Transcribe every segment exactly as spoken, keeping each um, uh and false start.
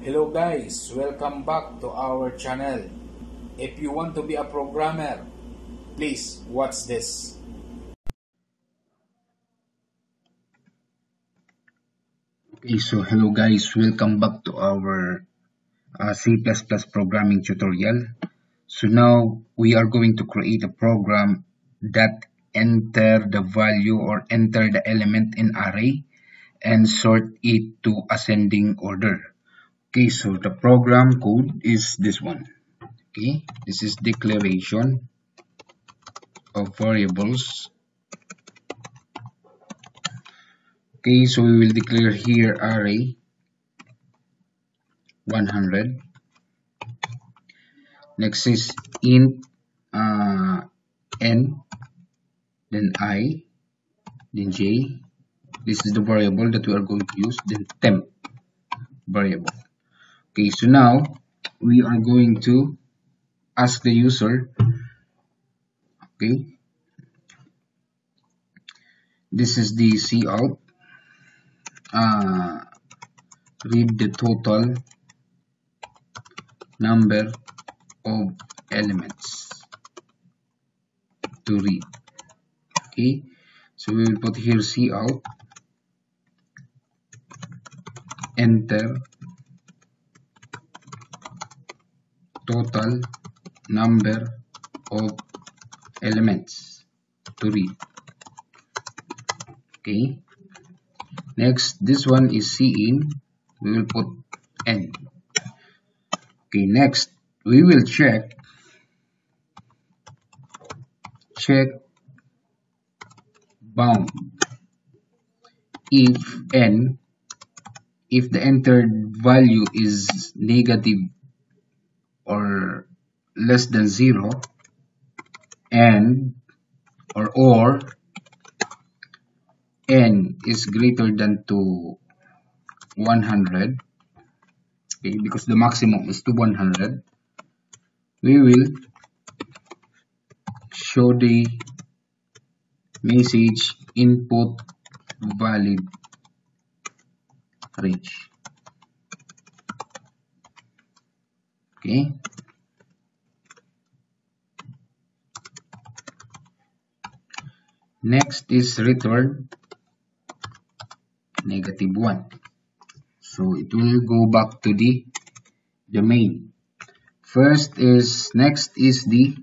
Hello guys, welcome back to our channel. If you want to be a programmer, please watch this. Okay, so hello guys, welcome back to our uh, C plus plus programming tutorial. So now we are going to create a program that enter the value or enter the element in array and sort it to ascending order. Okay, so the program code is this one. Okay, this is declaration of variables. Okay, so we will declare here array one hundred. Next is int uh, n, then I, then j. This is the variable that we are going to use, then temp variable. Okay, so now we are going to ask the user, okay, this is the cout, uh, read the total number of elements to read. Okay, so we will put here cout, enter total number of elements to read. Okay, next this one is cin, we will put n. Okay, next we will check check bound if n, if the entered value is negative or less than zero, and or or n is greater than to one hundred, okay, because the maximum is to one hundred, we will show the message input valid range. Okay, next is return negative one, so it will go back to the the main. First is next is the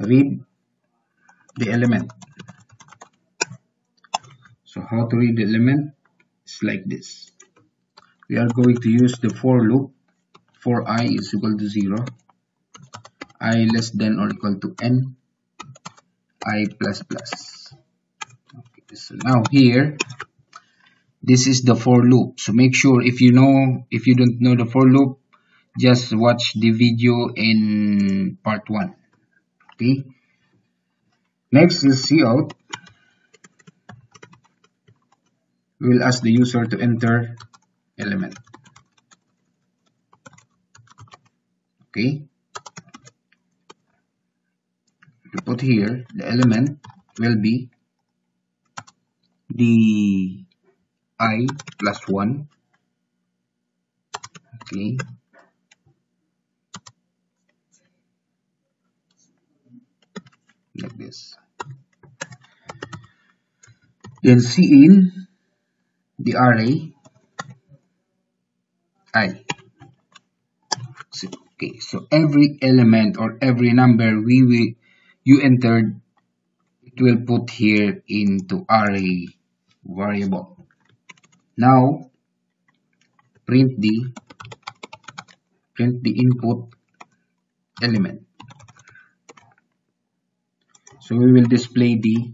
read the element. So how to read the element is like this. We are going to use the for loop for I is equal to zero, I less than or equal to n, I plus plus. Okay, so now here this is the for loop, so make sure if you know if you don't know the for loop, just watch the video in part one. Okay, next is cout. We will ask the user to enter element. Okay, to put here the element will be the I plus one. Okay, like this. Then see in the array I. So, okay, so every element or every number we will you entered, it will put here into array variable. Now print the print the input element. So we will display the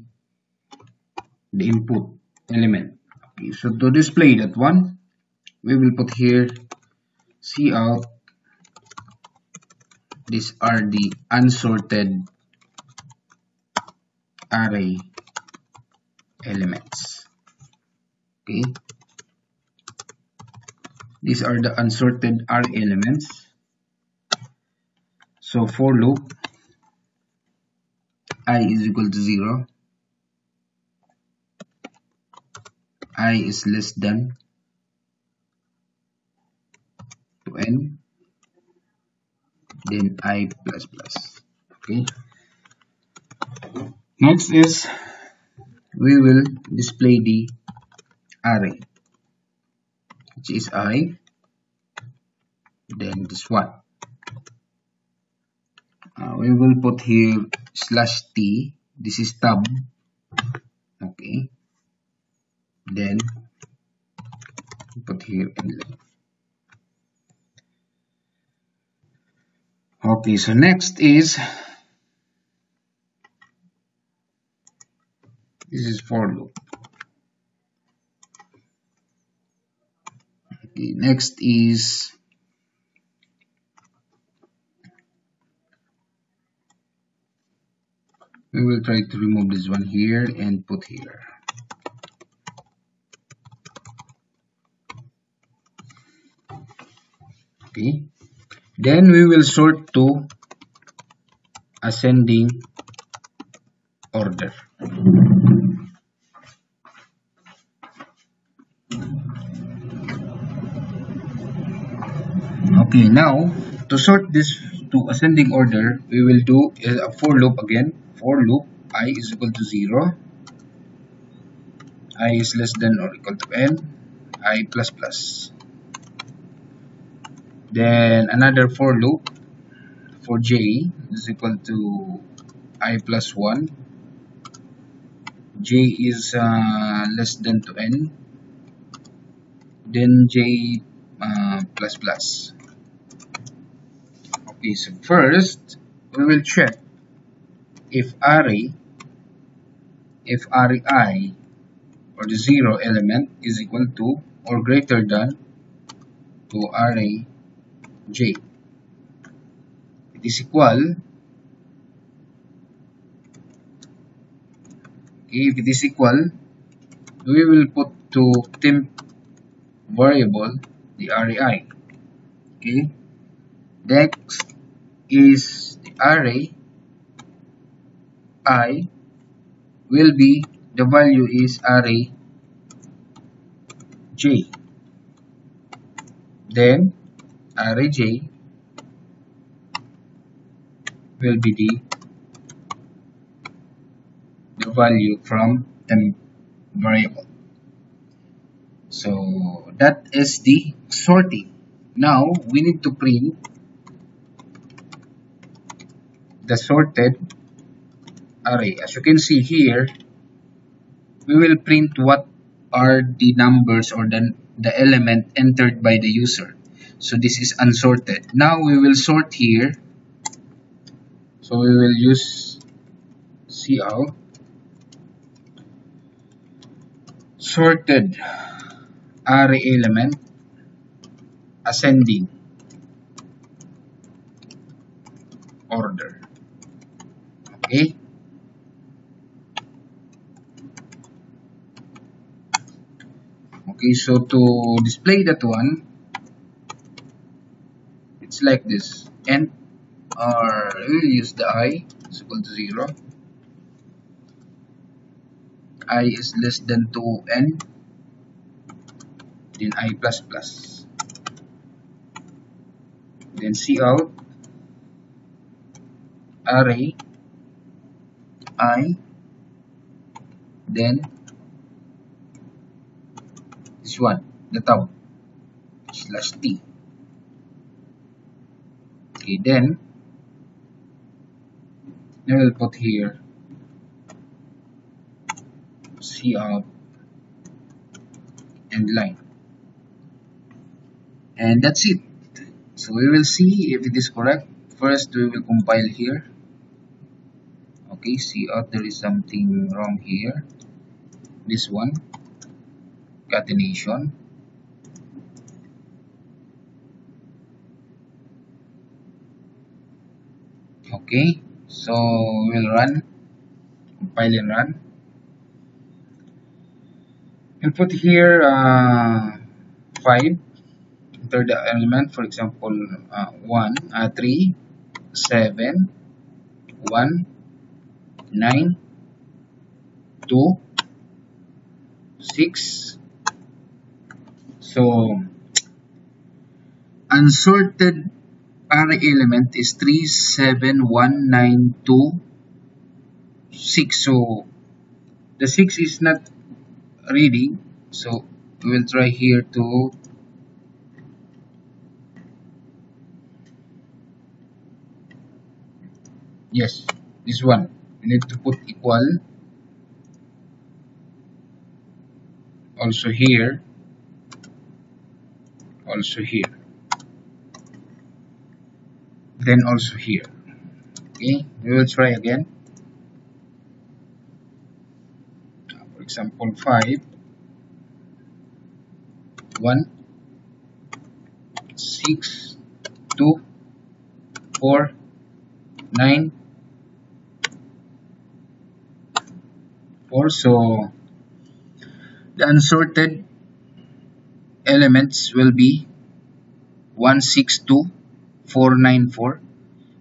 the input element. Okay, so to display that one, we will put here cout, these are the unsorted array elements. Okay, these are the unsorted array elements. So for loop I is equal to zero, I is less than then I plus plus. Okay. Next is we will display the array, which is I, then this one. Uh, we will put here slash t, this is tab, okay, then put here inline. Okay, so next is, this is for loop. Okay, next is we will try to remove this one here and put here. Okay. Then we will sort to ascending order. Okay, now to sort this to ascending order, we will do a for loop again. For loop, I is equal to zero, I is less than or equal to n, I plus plus. Then another for loop for j is equal to I plus one, j is uh, less than to n, then j uh, plus plus. Okay, so first we will check if array, if array I or the zero element is equal to or greater than to array j. It is equal, if it is equal, we will put to temp variable the array I. Okay, next is the array I will be, the value is array j, then array j will be the, the value from temp variable. So that is the sorting. Now we need to print the sorted array. As you can see here, we will print what are the numbers or the, the element entered by the user. So this is unsorted. Now we will sort here. So we will use cout sorted array element ascending order. Okay. Okay, so to display that one, it's like this, and or we will use the I is equal to zero, I is less than to n, then I plus plus, then cout array I, then this one, the tab, slash t. Okay, then I will put here cout and line, and that's it. So we will see if it is correct. First we will compile here. Okay, cout, there is something wrong here, this one, concatenation. Okay, so we'll run, compile and run, and put here uh, five, enter the element, for example, uh, one, uh, three, seven, one, nine, two, six. So unsorted array element is three, seven, one, nine, two, six. So the six is not reading, so we will try here to yes this one we need to put equal. Also here, also here, then also here. Okay, we will try again. For example, five, one, six, two, four, nine, four. So the unsorted elements will be one, six, two, four, nine, four.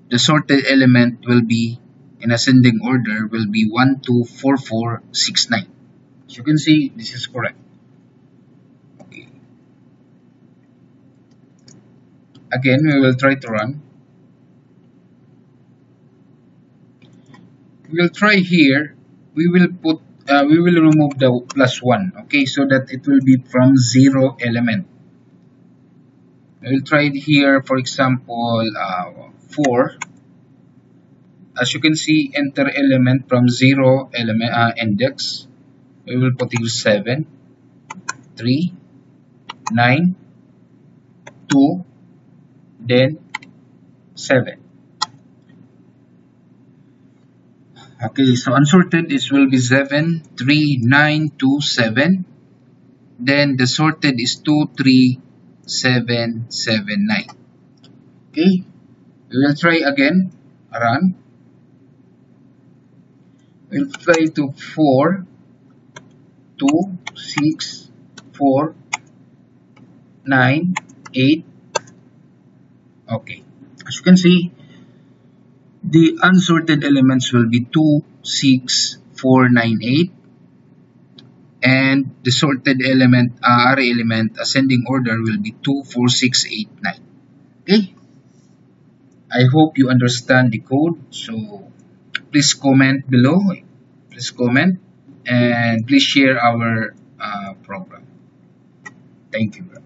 The sorted element will be in ascending order, will be one, two, four, four, six, nine. As you can see, this is correct. Okay. Again, we will try to run. We will try here. We will put Uh, we will remove the plus one, okay, so that it will be from zero element. We will try it here, for example, uh, four. As you can see, enter element from zero element uh, index. We will put here seven, three, nine, two, then seven. Okay, so unsorted is will be seven, three, nine, two, seven. Then the sorted is two, three, seven, seven, nine. Okay, we will try again. Run. We will try to four, two, six, four, nine, eight. Okay, as you can see, the unsorted elements will be two, six, four, nine, eight, and the sorted element, uh, array element, ascending order will be two, four, six, eight, nine. Okay? I hope you understand the code. So please comment below. Please comment and please share our uh, program. Thank you.